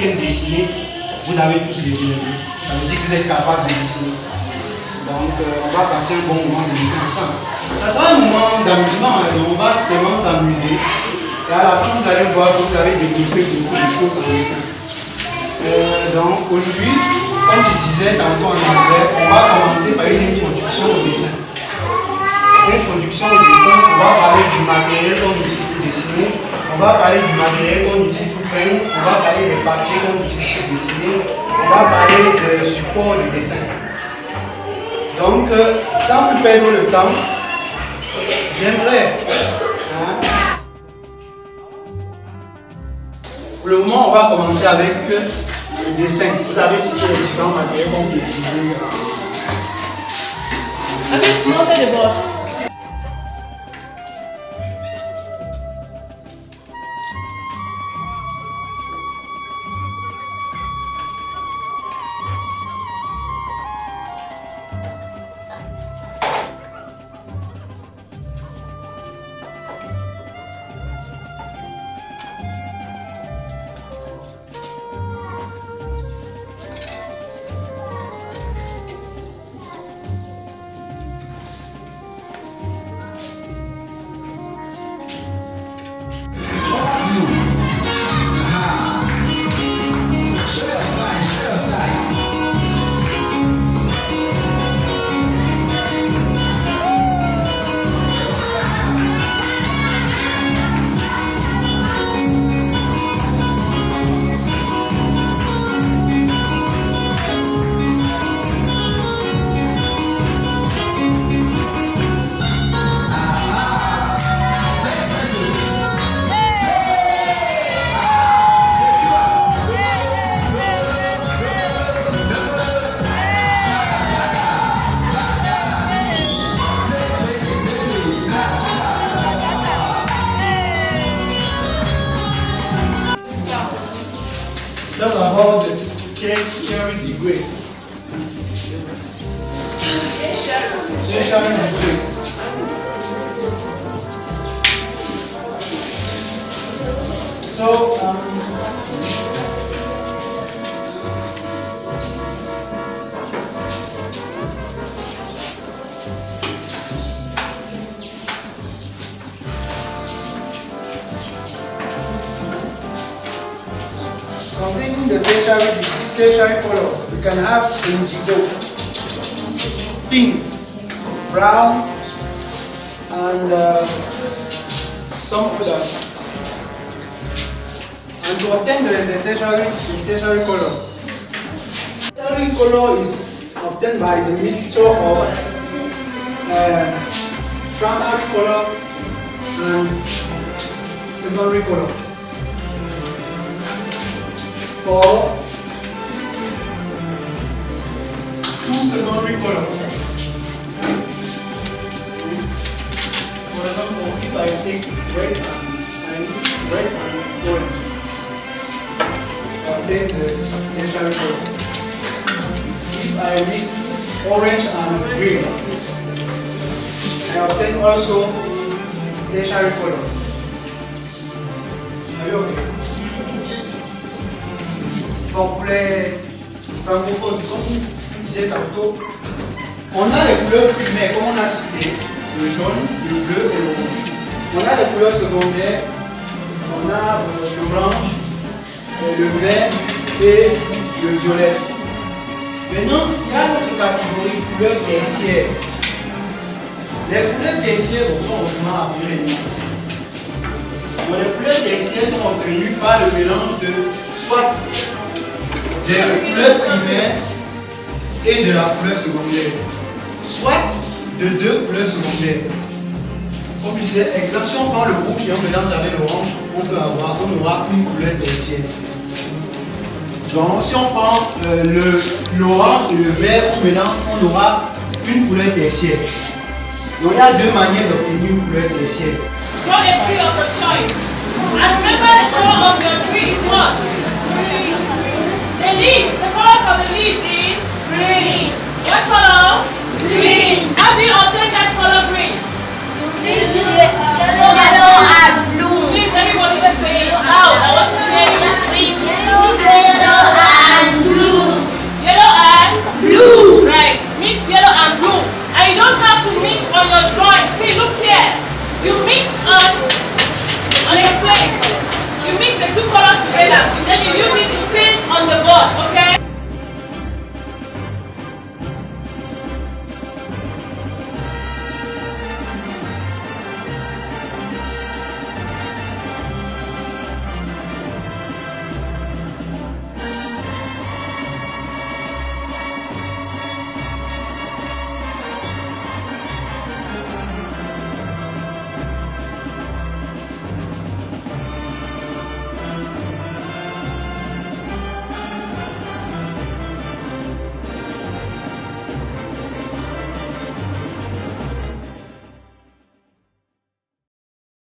quatrième dessiner, vous avez tous dessiné. Ça veut dire que vous êtes capable de dessiner. Donc on va passer un bon moment de dessin ensemble. Ça sera un moment d'amusement, hein, donc on va seulement s'amuser. Et à la fin, vous allez voir que vous avez développé beaucoup de choses en dessin. Donc aujourd'hui, comme je disais tantôt en anglais, on va commencer par une introduction au dessin. Introduction au dessin, on va parler du matériel qu'on utilise pour dessiner, on va parler du matériel qu'on utilise pour peindre, on va parler des papiers qu'on utilise pour dessiner, on va parler de support de dessin. Donc, sans plus perdre le temps, j'aimerais... Pour le moment, on va commencer avec le dessin. Vous avez cité les différents matériaux qu'on peut utiliser. Avec ce moment, on fait des boîtes. Continue the tertiary color. You can have indigo, pink, brown, and some others. And to obtain the tertiary color, the tertiary color is obtained by the mixture of primary color and secondary color. For two secondary colors. For example, if I take red and red and orange, I obtain the tertiary color. If I mix orange and green, I obtain also tertiary color. Are you okay? Donc les francophones, comme je disais tantôt, on a les couleurs primaires, comme on a cité, le jaune, le bleu et le rouge. On a les couleurs secondaires, on a l'orange, le vert et le violet. Maintenant, il y a notre catégorie couleurs tertiaires. Les couleurs tertiaires sont vraiment appelées ici. Les couleurs tertiaires sont obtenues par le mélange de soit de la couleur primaire et de la couleur secondaire, soit de deux couleurs secondaires. Comme je disais, exemple, si on prend le rouge et on mélange avec l'orange, on aura une couleur tertiaire. Donc si on prend l'orange et le vert, on mélange, on aura une couleur tertiaire. Donc il y a deux manières d'obtenir une couleur tertiaire. Draw the tree of your choice. And remember the color of your tree is what? Green. The leaves, the color of the leaves is green. What color? Green. How do you obtain that color green? Yellow and blue. Please, everybody should say it out. I want to hear you. your drawing. See, look here. You mix on your plate. You mix the two colors together and then you use it to paint on the board. Okay?